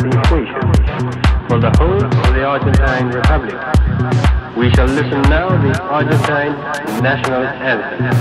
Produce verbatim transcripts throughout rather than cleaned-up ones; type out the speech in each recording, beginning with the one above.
the equation for the whole of the Argentine Republic. We shall listen now to the Argentine national anthem.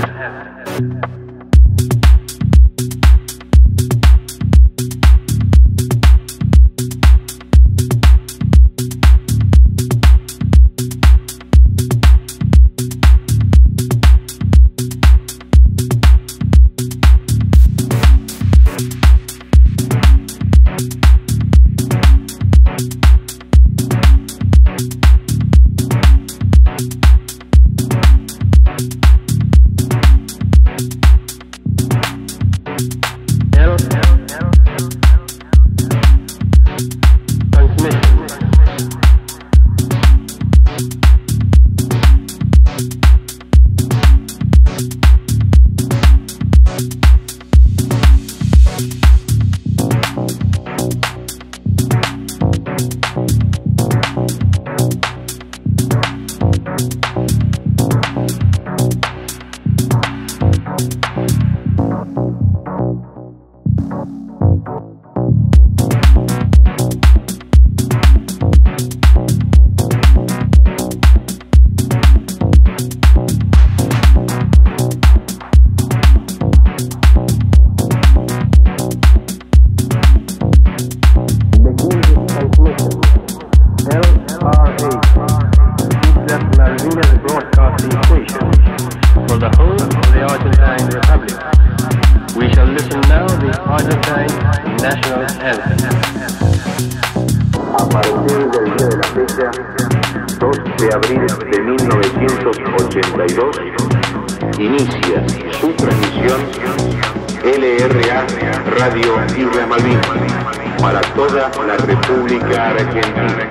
dos mil ochenta y dos, inicia su transmisión L R A Radio Isla Malvinas para toda la República Argentina.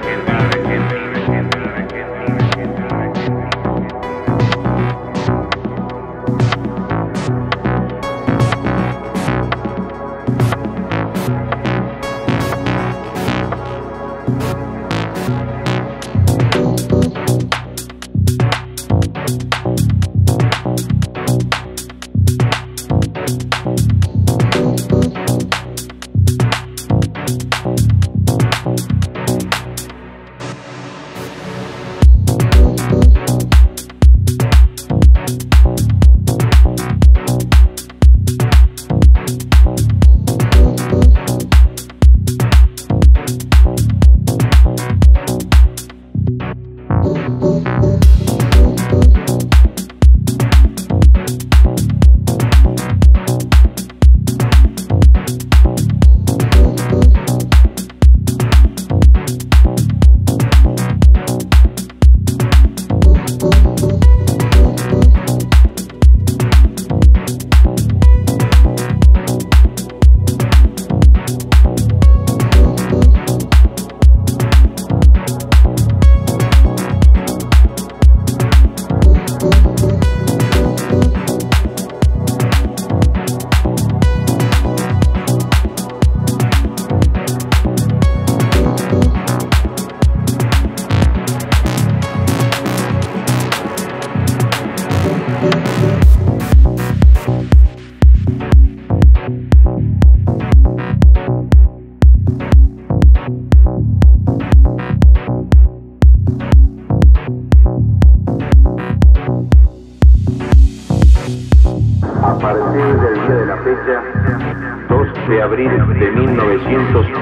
dos mil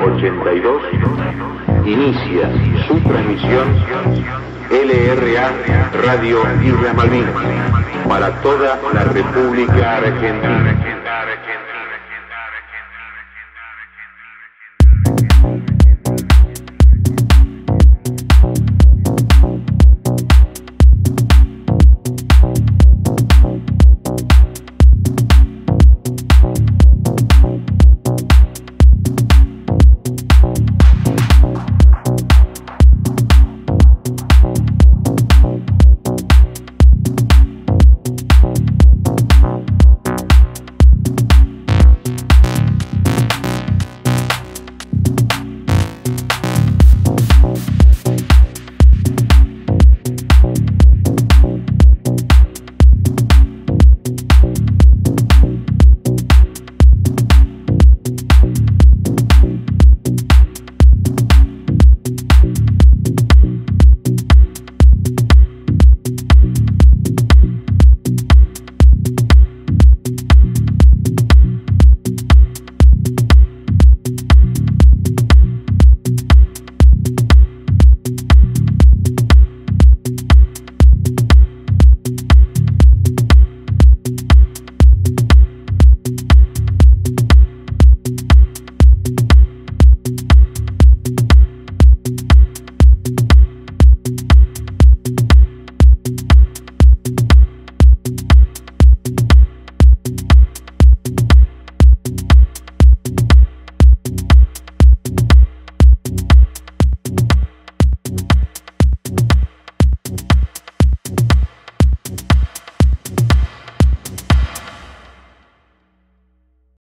ochenta y dos, inicia su transmisión L R A Radio Isla Malvinas para toda la República Argentina.